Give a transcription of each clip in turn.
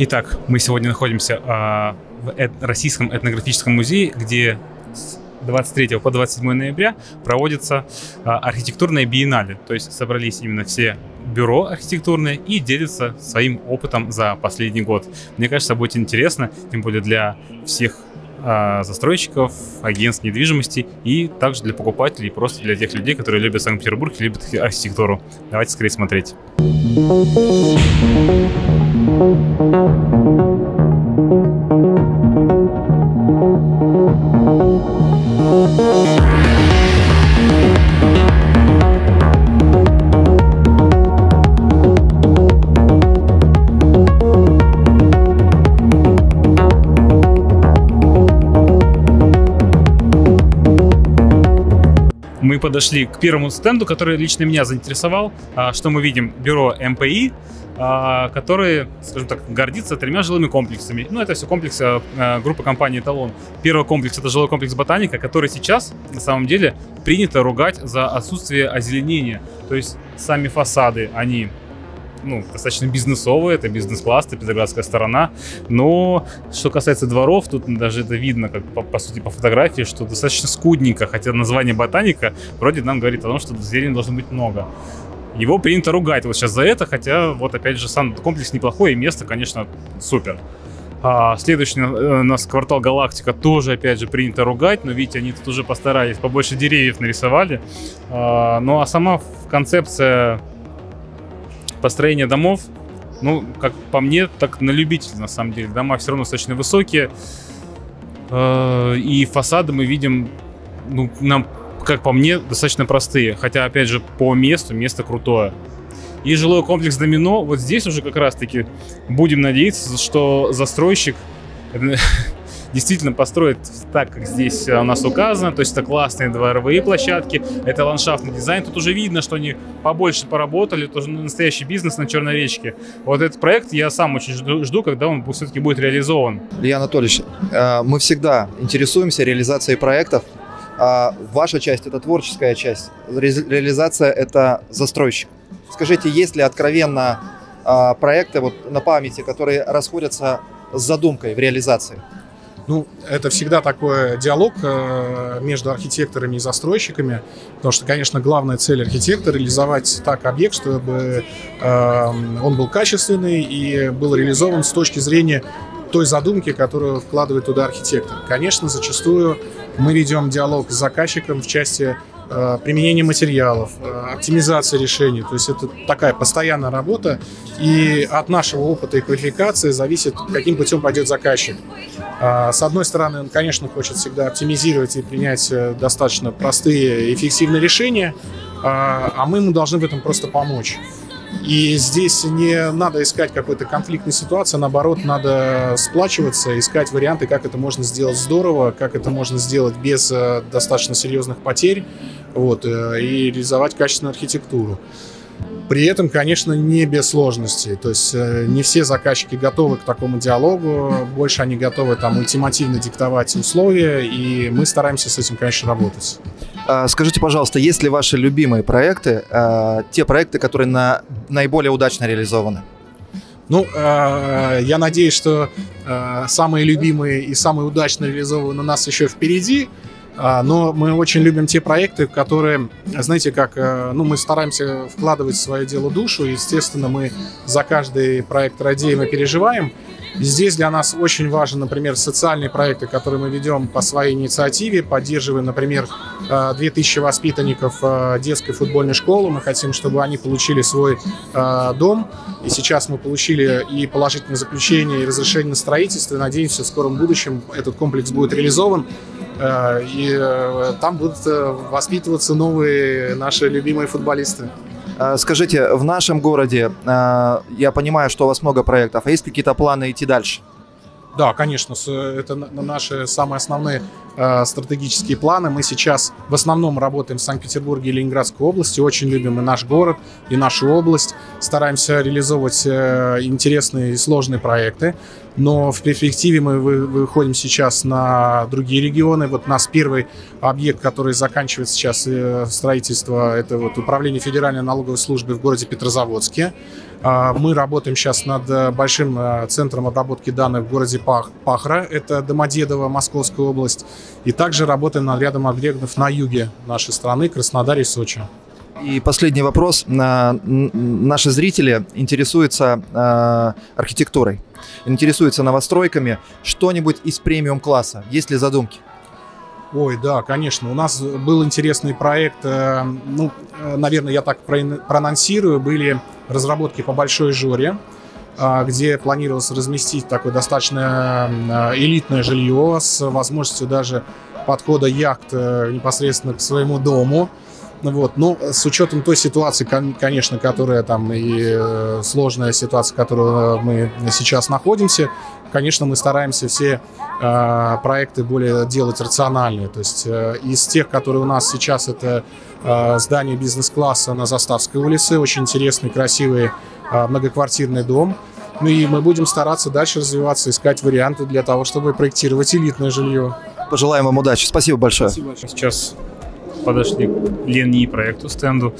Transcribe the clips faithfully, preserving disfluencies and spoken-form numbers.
Итак, мы сегодня находимся а, в эт- Российском этнографическом музее, где с двадцать третьего по двадцать седьмое ноября проводится а, архитектурная биеннале. То есть собрались именно все бюро архитектурные и делятся своим опытом за последний год. Мне кажется, будет интересно, тем более для всех а, застройщиков, агентств недвижимости и также для покупателей, просто для тех людей, которые любят Санкт-Петербург и любят архитектуру. Давайте скорее смотреть. Мы подошли к первому стенду, который лично меня заинтересовал. Что мы видим? Бюро эм пэ и, которые, скажем так, гордится тремя жилыми комплексами. Ну, это все комплексы группы компании «Талон». Первый комплекс — это жилой комплекс «Ботаника», который сейчас, на самом деле, принято ругать за отсутствие озеленения. То есть сами фасады, они ну, достаточно бизнесовые, это бизнес-класс, это петроградская сторона. Но что касается дворов, тут даже это видно, как по, по сути, по фотографии, что достаточно скудненько, хотя название «Ботаника» вроде нам говорит о том, что зелени должно быть много. Его принято ругать вот сейчас за это, хотя вот опять же сам комплекс неплохой, и место, конечно, супер. А следующий у нас квартал «Галактика», тоже опять же принято ругать, но видите, они тут уже постарались, побольше деревьев нарисовали. А, ну а сама концепция построения домов, ну как по мне, так на любителя на самом деле. Дома все равно достаточно высокие, а, и фасады мы видим, ну нам... как по мне, достаточно простые, хотя, опять же, по месту, место крутое. И жилой комплекс «Домино», вот здесь уже как раз-таки будем надеяться, что застройщик действительно построит так, как здесь у нас указано, то есть это классные дворовые площадки, это ландшафтный дизайн, тут уже видно, что они побольше поработали, это уже настоящий бизнес на Черной Речке. Вот этот проект я сам очень жду, когда он все-таки будет реализован. Илья Анатольевич, мы всегда интересуемся реализацией проектов. А ваша часть – это творческая часть, Ре реализация – это застройщик. Скажите, есть ли откровенно а, проекты вот, на памяти, которые расходятся с задумкой в реализации? Ну, это всегда такой диалог э, между архитекторами и застройщиками, потому что, конечно, главная цель архитектора – реализовать так объект, чтобы э, он был качественный и был реализован с точки зрения той задумки, которую вкладывает туда архитектор. Конечно, зачастую мы ведем диалог с заказчиком в части э, применения материалов, э, оптимизации решений. То есть это такая постоянная работа, и от нашего опыта и квалификации зависит, каким путем пойдет заказчик. Э, с одной стороны, он, конечно, хочет всегда оптимизировать и принять достаточно простые и эффективные решения, э, а мы ему должны в этом просто помочь. И здесь не надо искать какой-то конфликтной ситуации, наоборот, надо сплачиваться, искать варианты, как это можно сделать здорово, как это можно сделать без достаточно серьезных потерь, вот, и реализовать качественную архитектуру. При этом, конечно, не без сложностей, то есть не все заказчики готовы к такому диалогу, больше они готовы там ультимативно диктовать условия, и мы стараемся с этим, конечно, работать. Скажите, пожалуйста, есть ли ваши любимые проекты, те проекты, которые на, наиболее удачно реализованы? Ну, я надеюсь, что самые любимые и самые удачно реализованы у нас еще впереди. Но мы очень любим те проекты, которые, знаете, как, ну, мы стараемся вкладывать в свое дело душу. Естественно, мы за каждый проект радеем и переживаем. И здесь для нас очень важны, например, социальные проекты, которые мы ведем по своей инициативе. Поддерживаем, например, две тысячи воспитанников детской футбольной школы. Мы хотим, чтобы они получили свой дом. И сейчас мы получили и положительное заключение, и разрешение на строительство. И надеемся, в скором будущем этот комплекс будет реализован. И там будут воспитываться новые наши любимые футболисты. Скажите, в нашем городе, я понимаю, что у вас много проектов, а есть какие-то планы идти дальше? Да, конечно, это наши самые основные э, стратегические планы. Мы сейчас в основном работаем в Санкт-Петербурге и Ленинградской области. Очень любим и наш город, и нашу область. Стараемся реализовывать э, интересные и сложные проекты. Но в перспективе мы выходим сейчас на другие регионы. Вот у нас первый объект, который заканчивает сейчас строительство, это вот управление Федеральной налоговой службы в городе Петрозаводске. Мы работаем сейчас над большим центром обработки данных в городе Пахра, это Домодедово, Московская область. И также работаем над рядом объектов на юге нашей страны, Краснодаре и Сочи. И последний вопрос. Наши зрители интересуются архитектурой, интересуются новостройками. Что-нибудь из премиум-класса? Есть ли задумки? Ой, да, конечно. У нас был интересный проект. Ну, наверное, я так проанонсирую. Были разработки по Большой Жоре, где планировалось разместить такое достаточно элитное жилье с возможностью даже подхода яхт непосредственно к своему дому. Вот. Но с учетом той ситуации, конечно, которая там и сложная ситуация, в которой мы сейчас находимся, конечно, мы стараемся все э, проекты более делать рациональные. То есть э, из тех, которые у нас сейчас, это э, здание бизнес-класса на Заставской улице, очень интересный, красивый э, многоквартирный дом. Ну и мы будем стараться дальше развиваться, искать варианты для того, чтобы проектировать элитное жилье. Пожелаем вам удачи. Спасибо большое. Спасибо большое. Сейчас подошли к Ленни проекту, стенду.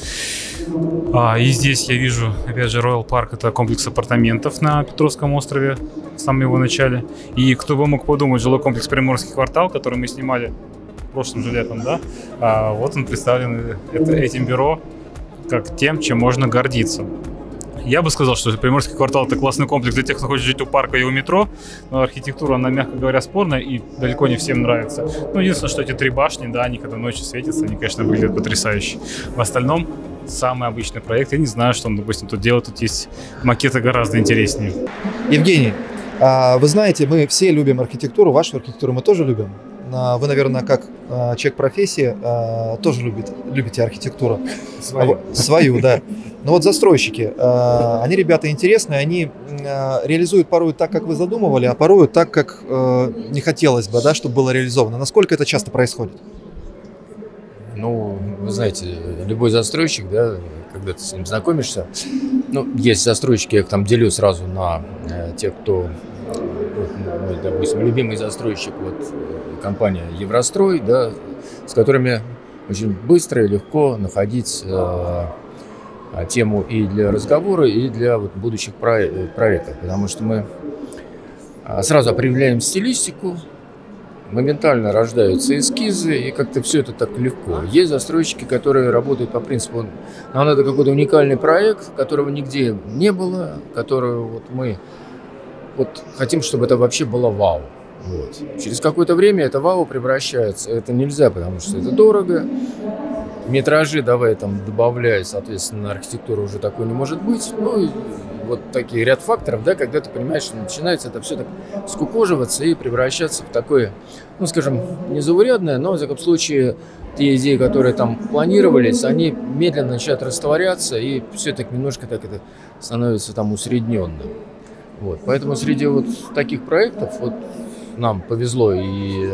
А, и здесь я вижу, опять же, Royal Park, это комплекс апартаментов на Петровском острове в самом его начале. И кто бы мог подумать, жилой комплекс Приморский квартал, который мы снимали прошлым же летом, да, а вот он представлен это, этим бюро как тем, чем можно гордиться. Я бы сказал, что Приморский квартал – это классный комплекс для тех, кто хочет жить у парка и у метро. Но архитектура, она, мягко говоря, спорная и далеко не всем нравится. Ну, единственное, что эти три башни, да, они когда ночью светятся, они, конечно, выглядят потрясающе. В остальном, самый обычный проект. Я не знаю, что он, допустим, тут делает. Тут есть макеты гораздо интереснее. Евгений, вы знаете, мы все любим архитектуру. Вашу архитектуру мы тоже любим. Вы, наверное, как человек профессии, тоже любите, любите архитектуру. Свою. Свою, да. Но вот застройщики, они, ребята, интересные, они реализуют порой так, как вы задумывали, а порой так, как не хотелось бы, да, чтобы было реализовано. Насколько это часто происходит? Ну, вы знаете, любой застройщик, да, когда ты с ним знакомишься, ну, есть застройщики, я их там делю сразу на тех, кто... Вот, допустим, любимый застройщик, вот, компания Еврострой, да, с которыми очень быстро и легко находить э, тему и для разговора, и для вот, будущих проектов. Потому что мы сразу определяем стилистику, моментально рождаются эскизы, и как-то все это так легко. Есть застройщики, которые работают по принципу, нам надо какой-то уникальный проект, которого нигде не было, которого вот, мы... Вот хотим, чтобы это вообще было вау. Вот. Через какое-то время это вау превращается. Это нельзя, потому что это дорого. Метражи давай там добавляй, соответственно, архитектура уже такой не может быть. Ну и вот такие ряд факторов, да, когда ты понимаешь, что начинается это все так скукоживаться и превращаться в такое, ну, скажем, незаурядное, но, в любом случае, те идеи, которые там планировались, они медленно начинают растворяться, и все так немножко так это становится там усредненным. Вот. Поэтому среди вот таких проектов вот нам повезло, и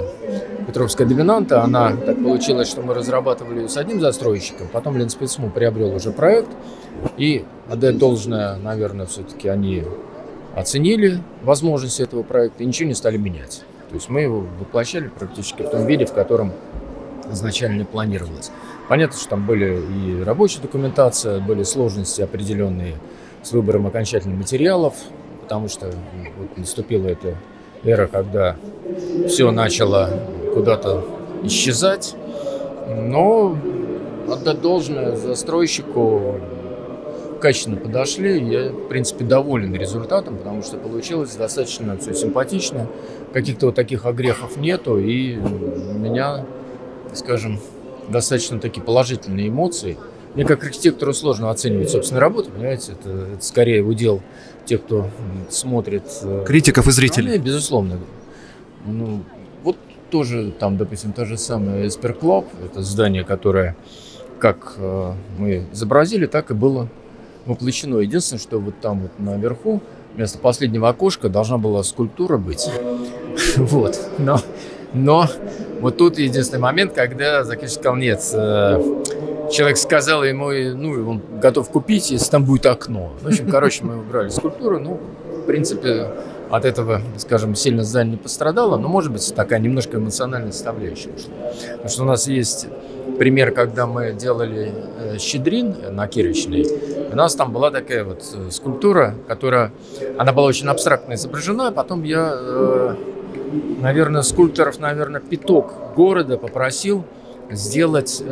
Петровская Доминанта, она так получилось, что мы разрабатывали ее с одним застройщиком, потом Ленспецстрой приобрел уже проект, и отдать должное, наверное, все-таки они оценили возможности этого проекта и ничего не стали менять. То есть мы его воплощали практически в том виде, в котором изначально планировалось. Понятно, что там были и рабочая документация, были сложности определенные с выбором окончательных материалов, потому что вот наступила эта эра, когда все начало куда-то исчезать. Но отдать должное застройщику, качественно подошли. Я, в принципе, доволен результатом, потому что получилось достаточно все симпатично. Каких-то вот таких огрехов нету, и у меня, скажем, достаточно такие положительные эмоции. Мне как архитектору сложно оценивать собственную работу, понимаете, это, это скорее удел тех, кто смотрит. Критиков и зрителей. Безусловно. Ну, вот тоже там, допустим, та же самая Эспер-клаб, это здание, которое как мы изобразили, так и было воплощено. Единственное, что вот там вот наверху вместо последнего окошка должна была скульптура быть. Вот. Но, но вот тут единственный момент, когда заказчик сказал, нет, человек сказал ему, ну, он готов купить, если там будет окно. В общем, короче, мы убрали скульптуру, ну, в принципе, от этого, скажем, сильно здание не пострадало, но, может быть, такая немножко эмоциональная составляющая. Потому что у нас есть пример, когда мы делали Щедрин на Кирочной, у нас там была такая вот скульптура, которая, она была очень абстрактно изображена, потом я, наверное, скульпторов, наверное, пяток города попросил сделать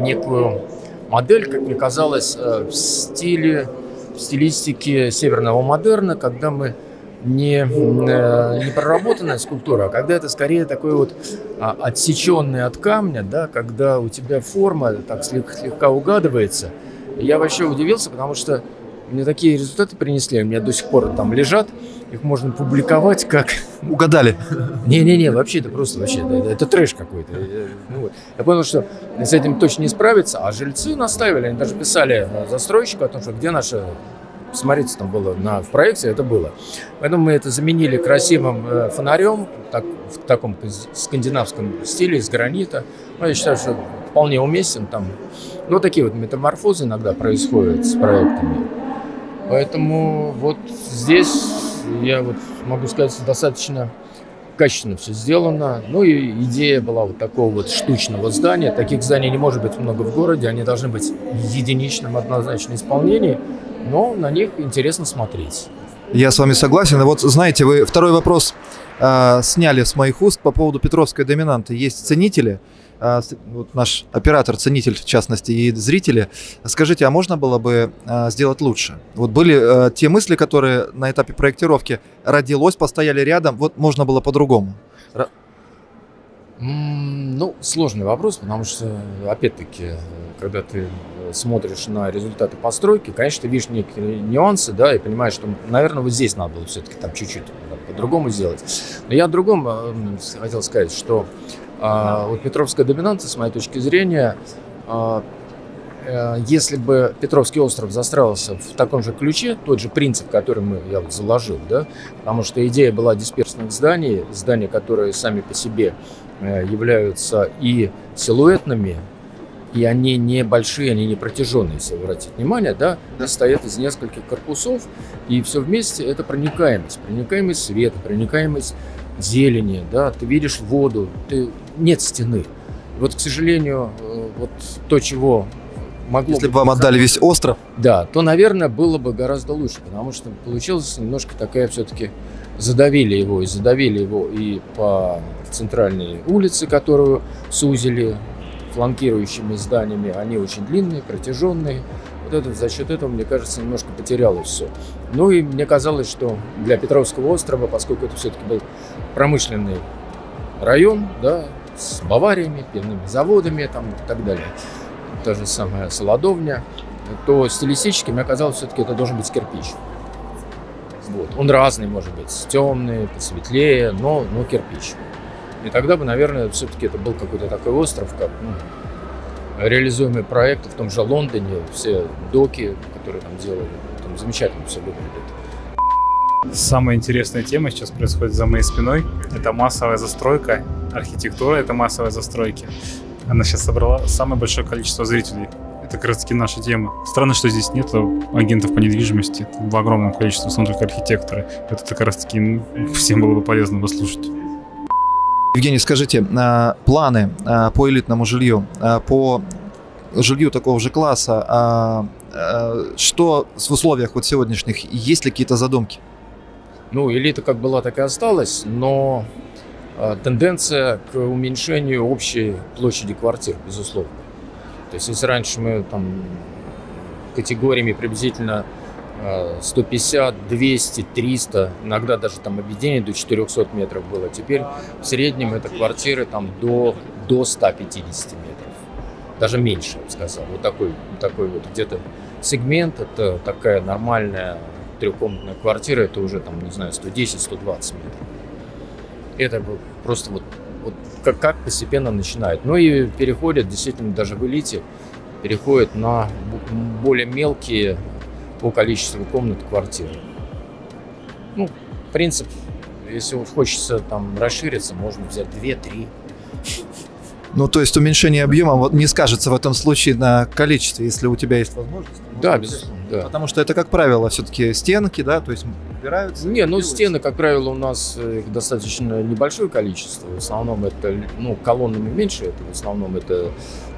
некую модель, как мне казалось, в стиле, в стилистике северного модерна, когда мы не, не проработанная скульптура, а когда это скорее такой вот отсеченный от камня, да, когда у тебя форма так слегка угадывается. Я вообще удивился, потому что мне такие результаты принесли, у меня до сих пор там лежат, их можно публиковать как... Угадали. Не-не-не, вообще это просто, вообще, это, это трэш какой-то. Ну, вот. Я понял, что с этим точно не справиться, а жильцы настаивали, они даже писали застройщику о том, что где наша... Смотрите, там было на, в проекте, это было. Поэтому мы это заменили красивым фонарем, так, в таком скандинавском стиле, из гранита. Ну, я считаю, что вполне уместен там. Ну, такие вот метаморфозы иногда происходят с проектами. Поэтому вот здесь я вот могу сказать, что достаточно качественно все сделано. Ну и идея была вот такого вот штучного здания. Таких зданий не может быть много в городе, они должны быть в единичном однозначном исполнении, но на них интересно смотреть. Я с вами согласен. И вот, знаете, вы второй вопрос э, сняли с моих уст по поводу Петровской доминанты. Есть ценители, э, вот наш оператор-ценитель, в частности, и зрители. Скажите, а можно было бы э, сделать лучше? Вот были э, те мысли, которые на этапе проектировки родилось, постояли рядом, вот можно было по-другому? Р... Ну, сложный вопрос, потому что, опять-таки, когда ты смотришь на результаты постройки, конечно, ты видишь некие нюансы, да, и понимаешь, что, наверное, вот здесь надо было все-таки там чуть-чуть по-другому сделать. Но я о другом хотел сказать, что э, вот Петровская доминанта, с моей точки зрения, э, э, если бы Петровский остров застраивался в таком же ключе, тот же принцип, который мы, я вот заложил, да, потому что идея была дисперсных зданий, зданий, которые сами по себе являются и силуэтными, и они не большие, они не протяженные, если обратить внимание, да, да, стоят из нескольких корпусов, и все вместе это проникаемость, проникаемость света, проникаемость зелени, да, ты видишь воду, ты... нет стены. Вот, к сожалению, вот то, чего могло Если бы вам показать, отдали весь остров, да, то, наверное, было бы гораздо лучше, потому что получилось немножко такая все-таки... Задавили его, и задавили его и по центральной улице, которую сузили фланкирующими зданиями. Они очень длинные, протяженные. Вот это, за счет этого, мне кажется, немножко потерялось все. Ну и мне казалось, что для Петровского острова, поскольку это все-таки был промышленный район, да, с бавариями, пивными заводами там, и так далее, та же самая Солодовня, то стилистически мне казалось, все-таки это должен быть кирпич. Вот. Он разный, может быть, темный, посветлее, но, но кирпич. И тогда бы, наверное, все-таки это был какой-то такой остров, как, ну, реализуемый проект в том же Лондоне, все доки, которые там делали, там замечательно все выглядит. Самая интересная тема сейчас происходит за моей спиной. Это массовая застройка, архитектура, это массовая застройка. Она сейчас собрала самое большое количество зрителей. Это как раз таки наша тема. Странно, что здесь нет агентов по недвижимости в огромном количестве, в основном только архитекторы. Это как раз таки, ну, всем было бы полезно послушать. Евгений, скажите, планы по элитному жилью, по жилью такого же класса, что в условиях вот сегодняшних, есть ли какие-то задумки? Ну, элита как была, так и осталась, но тенденция к уменьшению общей площади квартир, безусловно. То есть, если раньше мы там категориями приблизительно сто пятьдесят, двести, триста, иногда даже там объединение до четырехсот метров было, теперь в среднем это квартиры там до, до ста пятидесяти метров, даже меньше, я бы сказал. Вот такой, такой вот где-то сегмент, это такая нормальная трехкомнатная квартира, это уже там, не знаю, сто десять — сто двадцать метров. Это просто вот... Вот как, как постепенно начинает. Ну и переходят, действительно, даже в элите, переходят на более мелкие по количеству комнат квартир. Ну, принцип, если хочется там расшириться, можно взять две-три. Ну, то есть уменьшение объема вот не скажется в этом случае на количестве, если у тебя есть возможность. Да, безусловно. Да. Потому что это, как правило, все-таки стенки, да, то есть убираются. Не, ну стены, как правило, у нас их достаточно небольшое количество. В основном это, ну, колоннами меньше, это в основном это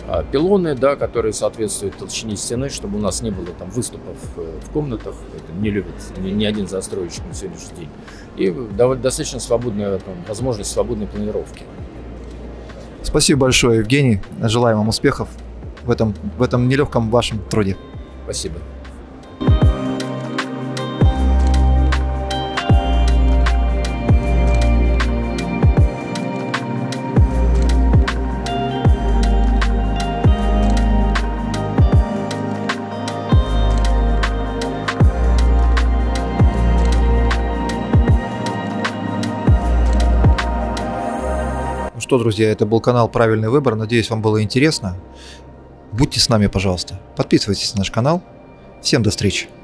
а, пилоны, да, которые соответствуют толщине стены, чтобы у нас не было там выступов в комнатах. Это не любит ни, ни один застройщик на сегодняшний день. И довольно достаточно свободная там, возможность свободной планировки. Спасибо большое, Евгений. Желаем вам успехов в этом, в этом нелегком вашем труде. Спасибо. Ну что, друзья, это был канал «Правильный выбор». Надеюсь, вам было интересно. Будьте с нами, пожалуйста. Подписывайтесь на наш канал. Всем до встречи.